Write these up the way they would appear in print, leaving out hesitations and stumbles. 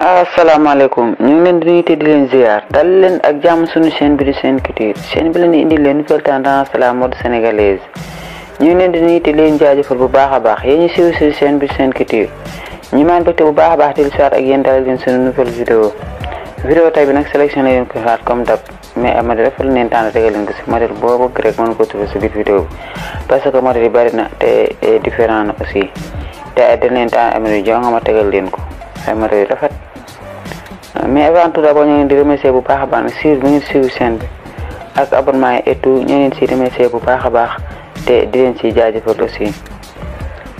asalaamaaleykum ñu ngi leen di nuyu te di leen ziar dal leen ak jàmm suñu chaîne bi di Sen Couture chaîne bi leen indi leen nouvelle tendance la mode sénégalaise ñu ngi leen di nuyu te leen jaajëfal bu baax a baax yéen ñi siiw ci chaîne bi Sen Couture ñu maan bëgte bu baax a baax di leen ak yéen dalal leen suñu nouvelle vidéo tey bi nag sélection la leen ko xaar comme d'hab mais ama def la leen tànn tegal leen ko ci modèle boo bëgg rek mën ko trouver ci biir vidéo parce que modèle yi bari na te différent na aussi te dañ leen tànn am na jonga ma tegal leen ko ay modèle rafet mais avant tout d'abord ñu ngi di remercier bu baax a baax sur bi ngeen suivre chaîne bi ak abonnement yi et tout ñu leen ci remercier bu baax a baax te di leen ci jaajëfal aussi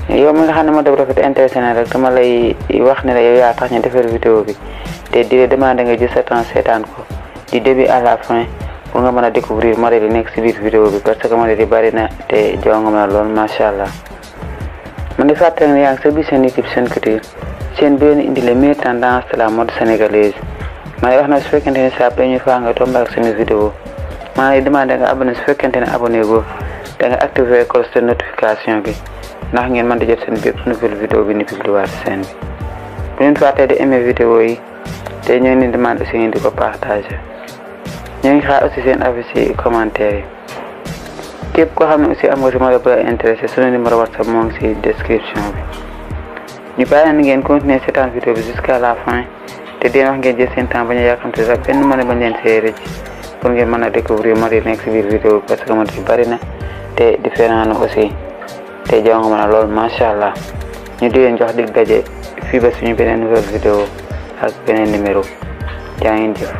yow mi nga xam ne modèle rafet intéressé na rek dama lay wax ne la yow yaa tax ñu defar vidéo bi te di la demander nga jël sa temps seetaan ko du début à la fin pour nga mën a découvrir modèle yi nekk ci biir vidéo bi parce que modèle yi bari na te jong na lool macha allah man di fàttali ne yaa ngi sa biir seen équipe Sen Couture seen bi leen indi les meilleures tendances de la mode sénégalaise ma lay wax na su fekkente ne saa première fois nga tombé ak suñu vidéo ma lay demandé nga abonné su fekkente ne abonné goo da nga activer cloche de notification bi ndax ngeen mën di jot seen bépp nouvelle vidéo bi ni publié ci seen bi bu leen fàttee di aimer vidéo yi te ñoo ngi demandé aussi ngeen di ko partager ñu ngi xaar aussi seen avis ci commentaire yi képp koo xam ne aussi am nga si modèle bu la intéressé suñu numéro WhatsApp moo ngi si description bi ñu bàyyi leen ngeen continuer seetaan vidéo bi jusqu'à la fin te di wax ngeen jël seen temps bañ a yàkkamte sax benn mën a bañ leen see rëcc pour ngeen mën a découvrir modèle yi nekk si biir vidéo bi parce que modèle yi bari na te différent na aussi te jàng mën a lool macha allah ñu di leen jox dig daje fii ba suñu beneen nouvelle vidéo ak beneen numéro jaa ngeen jëf.